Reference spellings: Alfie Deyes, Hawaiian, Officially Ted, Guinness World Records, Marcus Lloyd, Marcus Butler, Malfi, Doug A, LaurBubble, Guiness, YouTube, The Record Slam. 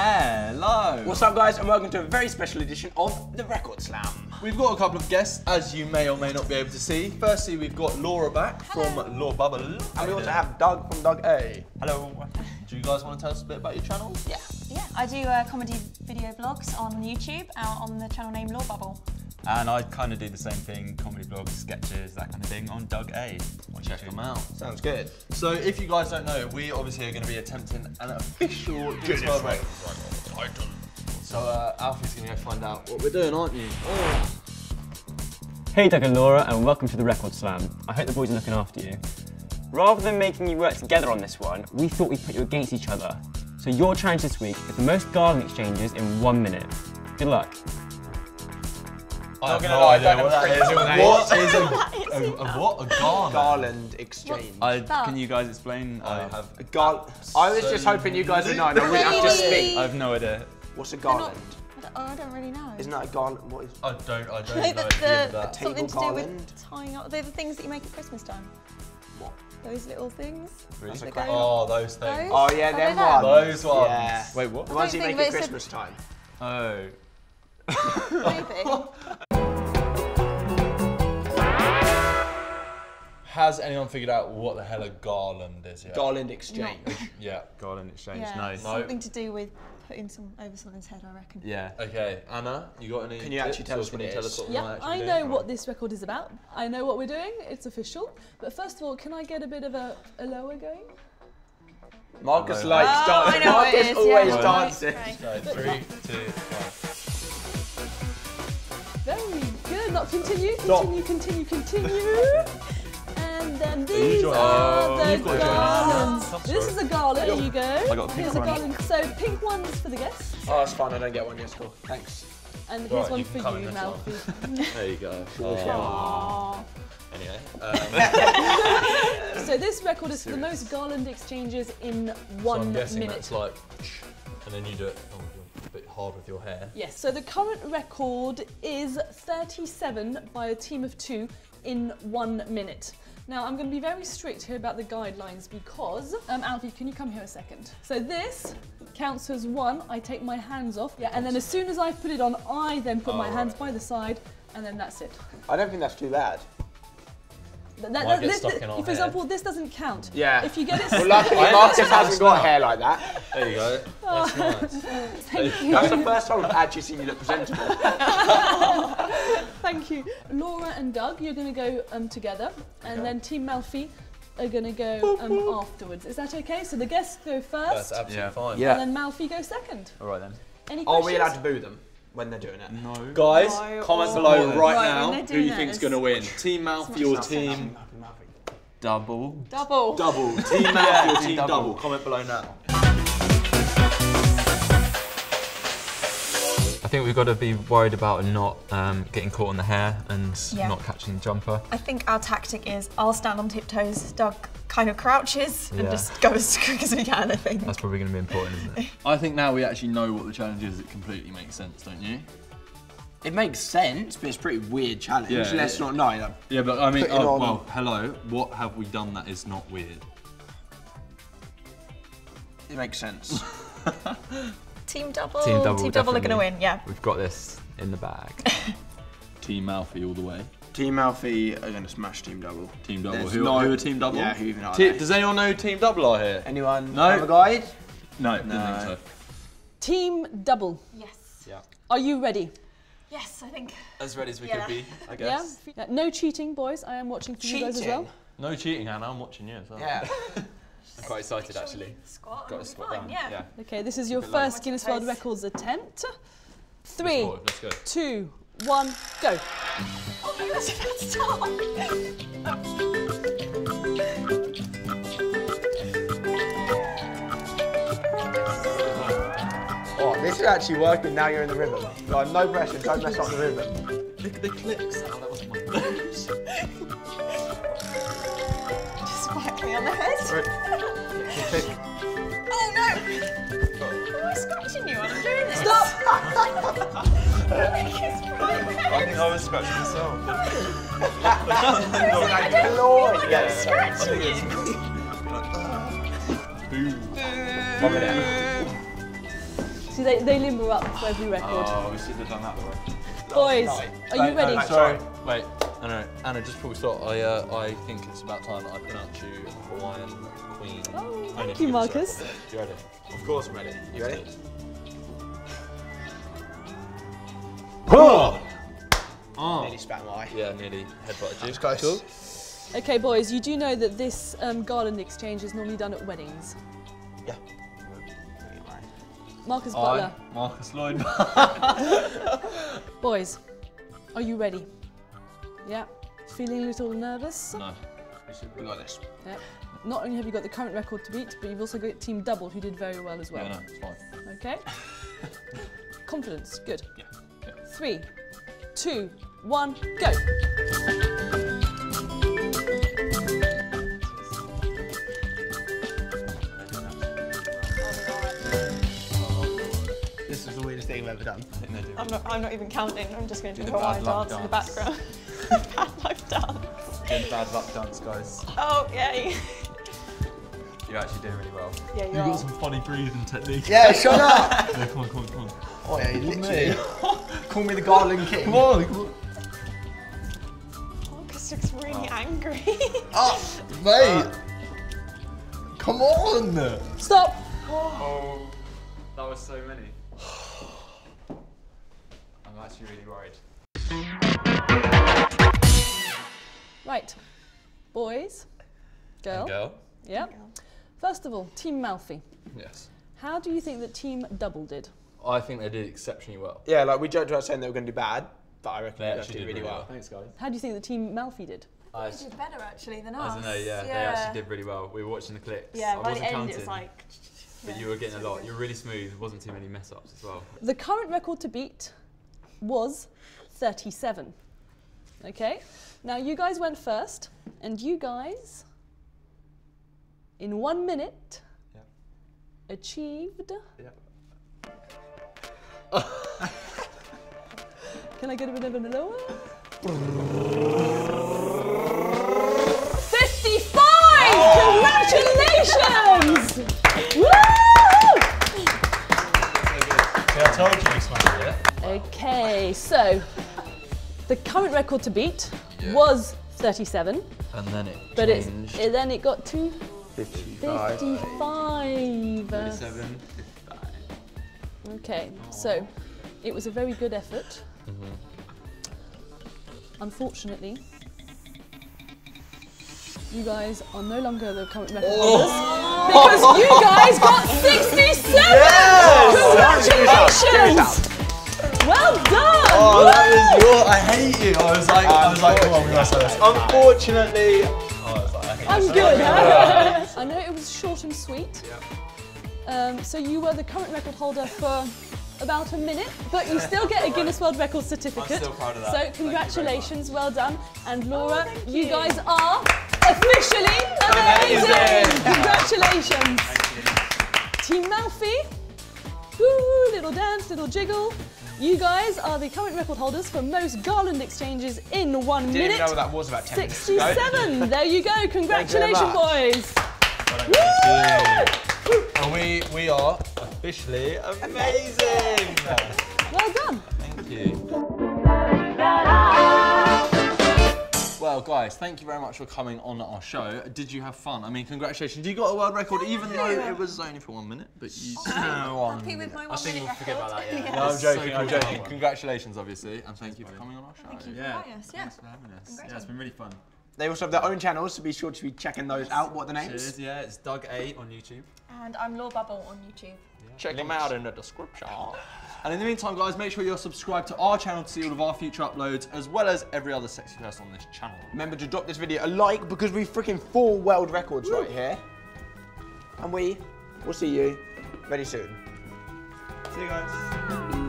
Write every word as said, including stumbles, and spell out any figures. Hello! What's up, guys, and welcome to a very special edition of The Record Slam. We've got a couple of guests, as you may or may not be able to see. Firstly, we've got Laura back Hello. from LaurBubble. And we also have Doug from Doug A. Hello. Do you guys want to tell us a bit about your channel? Yeah. Yeah, I do uh, comedy video blogs on YouTube, out on the channel name LaurBubble. And I kind of do the same thing, comedy blogs, sketches, that kind of thing, on Doug A. Check them out. Sounds good. So if you guys don't know, we obviously are going to be attempting an official Guinness World Record. So uh, Alfie's going to go find out what we're doing, aren't you? Oh. Hey Doug and Laura, and welcome to the Record Slam. I hope the boys are looking after you. Rather than making you work together on this one, we thought we'd put you against each other. So your challenge this week is the most garden exchanges in one minute. Good luck. I'm not gonna lie, I don't know what that is. What is a, a, a what? A garland? Garland exchange. I, can you guys explain? I uh, have a garland. I was just hoping you guys would know. No, we have to speak. I have no idea. What's a garland? Not, I, don't, I don't really know. Isn't that a garland? What is? I don't. I don't no, know. The, the, that. A something to garland? Do with tying up. They're the things that you make at Christmas time. What? Those little things. Really? That oh, those things. Those? Oh yeah, them ones. Those ones. Yeah. Wait, what? The ones you make at Christmas time. Oh. Maybe. Has anyone figured out what the hell a garland is yet? Garland exchange. No. Yeah, garland exchange, yeah, nice. Something to do with putting some over someone's head, I reckon. Yeah. Okay, Anna, you got any Can you actually tell us what it is? Yeah, I know what this record is about. I know what we're doing, it's official. But first of all, can I get a bit of a, a lower going? Marcus oh, likes oh, dancing. Marcus is, always yeah. dances. Right, right. So, three, two, one. Very good, not continue, continue, continue, continue. And then these oh, are the garlands. This is a garland, there you go. I got a pink here's one. A garland. So pink one's for the guests. Oh, that's fine, I don't get one, yes, cool. Thanks. And here's right, one you for you, Malfi. There you go. Oh. Aww. Anyway. Um. So this record is for the most garland exchanges in one minute. So I'm guessing minute. That's like, and then you do it. Oh, a bit hard with your hair. Yes, so the current record is thirty-seven by a team of two in one minute. Now, I'm going to be very strict here about the guidelines because, um, Alfie, can you come here a second? So this counts as one, I take my hands off, yeah, and then as soon as I've put it on, I then put oh, my hands right. by the side, and then that's it. I don't think that's too bad. That, that, that, this, that, for example, head. This doesn't count. Yeah. If you get it, well, luckily Marcus hasn't got hair like that. There you go. That's nice. Thank you. That's the first time I've actually seen you look presentable. Thank you. Laura and Doug, you're going to go um, together, and okay. then Team Malfi are going to go um, afterwards. Is that okay? So the guests go first. That's absolutely yeah. fine. Yeah. And then Malfi goes second. All right then. Any questions? Are we allowed to boo them when they're doing it? No. Guys, no. comment below right, right now who you think's going to win. Team Malfi or Team Double? Double. Double. Team Malfi or Team Double. Double. Comment below now. I think we've got to be worried about not um, getting caught on the hair and yeah. not catching the jumper. I think our tactic is I'll stand on tiptoes, Doug kind of crouches and yeah. just goes as quick as we can, I think. That's probably going to be important, isn't it? I think now we actually know what the challenge is, it completely makes sense, don't you? It makes sense, but it's a pretty weird challenge. Yeah, Let's yeah. not know. Like, yeah, but I mean, oh, well, hello, what have we done that is not weird? It makes sense. Team Double. Team Double, Team Double are going to win, yeah. We've got this in the bag. Team Alfie all the way. Team Alfie are going to smash Team Double. Team Double. There's who no, are Team Double? Yeah, who even are Te they? Does anyone know who Team Double are here? Anyone no. have a guide? No, no. Didn't think so. Team Double. Yes. Yeah. Are you ready? Yes, I think. As ready as we yeah. could be, I guess. Yeah. No cheating, boys. I am watching for cheating. you guys as well. No cheating, Anna. I'm watching you as well. Yeah. I'm quite excited actually. Squat Got to squat down. Yeah. yeah. Okay, this is your first Guinness World Records attempt. Three, Let's go. two, one, go. Oh my gosh, that's oh, this is actually working now you're in the rhythm. Like, no pressure, don't mess up the rhythm. Look at the clips. Oh, that wasn't my clips. Just whack me on the head. Oh no! Am I scratching you when I'm doing this? Stop! I think I was scratching myself. I don't feel like I'm scratching you. Boom. Boom. See, they, they limber up for every record. Oh, we should have done that the way. Boys, night. are you no, ready? No, no, sorry. Wait, Anna, Anna, just before we start, I, uh, I think it's about time that I pronounce you as the Hawaiian Queen. Oh, thank you, Marcus. You ready? Of course I'm ready. You ready? Oh! Oh. Nearly spat my eye. Yeah, nearly headbutted you. That's close. Cool. Okay, boys, you do know that this um, garland exchange is normally done at weddings. Yeah. Marcus Butler. I, Marcus Lloyd. Boys, are you ready? Yeah. Feeling a little nervous? No. We got this. Yeah. Not only have you got the current record to beat, but you've also got Team Double, who did very well as well. Yeah, no, it's fine. Okay. Confidence, good. Yeah. Yeah. Three, two, one, go. Ever done. I'm not, I'm not even counting, I'm just going to do, do the Hawaiian dance, dance in the background. Bad luck dance. Doing bad luck dance, guys. Oh, yay. You're actually doing really well. Yeah, you You've are. got some funny breathing technique. Yeah, shut up! Yeah, come on, come on, come on. Oh, yeah, you literally. Call me the Garland King. Come on, come on. Marcus looks really oh. angry. Oh, mate. Uh, come on. Stop. Oh, that was so many. I'm actually really worried. Right, boys, girl. And girl. Yeah. And girl. First of all, Team Malfi. Yes. How do you think that Team Double did? I think they did exceptionally well. Yeah, like we joked about saying they were going to do bad, but I reckon they, they actually did really, really well. well. Thanks, guys. How do you think the Team Malfi did? I they did better actually than us. I don't know. Yeah, yeah, they actually did really well. We were watching the clips. Yeah, I by wasn't the end counting. It was like. But yeah, you were getting a lot. You were really smooth. There wasn't too many mess ups as well. The current record to beat was thirty-seven. Okay. Now you guys went first, and you guys, in one minute, yeah. achieved. Yeah. Can I get a bit of a lower? fifty-five. Oh. Congratulations! Okay, so the current record to beat yeah. was thirty-seven. And then it but changed. It, it, then it got to fifty-five. fifty-five. thirty-seven, fifty-five. Okay, oh. so it was a very good effort. Mm-hmm. Unfortunately, you guys are no longer the current record holders oh. because you guys got sixty-seven! Yes. Congratulations! Well done! Oh, woo! That is your. I hate you. I was like, I was like, come on, we must have this. Unfortunately, I was like, I hate I'm myself. good. Huh? I know it was short and sweet. Yeah. Um, so you were the current record holder for about a minute, but you still get a Guinness World Records certificate. I'm still proud of that. So congratulations, well done, and Laura, oh, you. you guys are officially amazing. amazing. Congratulations. Thank you. Team Malfi. Woo! Little dance, little jiggle. You guys are the current record holders for most garland exchanges in one Didn't minute. Didn't know that was about ten sixty-seven. There you go. Congratulations, boys. Woo! And we we are officially amazing. Well done. Thank you. Well, guys, thank you very much for coming on our show. Did you have fun? I mean, congratulations. You got a world record, even though it was only for one minute, but you still won. Happy with my one minute record. I think we'll forget about that, yeah. Yes. No, I'm joking, so I'm cool. joking. Congratulations, obviously, and thank you for coming on our show. Thank you for yeah. having us, yeah. Thanks for having us. Yeah, it's been really fun. They also have their own channels, so be sure to be checking those out. What are the names? Cheers, yeah, it's Doug A on YouTube. And I'm LaurBubble on YouTube. Yeah. Check Links. them out in the description. And in the meantime, guys, make sure you're subscribed to our channel to see all of our future uploads, as well as every other sexy person on this channel. Remember to drop this video a like, because we freaking four world records Woo. right here. And we will see you very soon. See you guys.